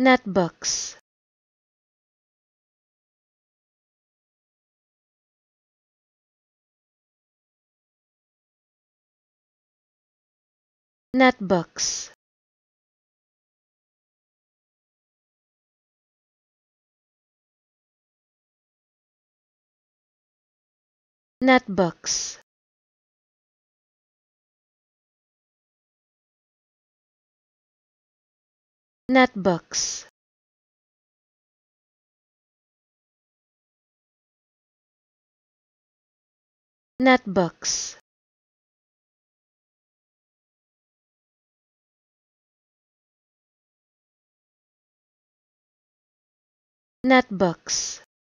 Netbooks. Netbooks. Netbooks. Netbooks. Netbooks. Netbooks.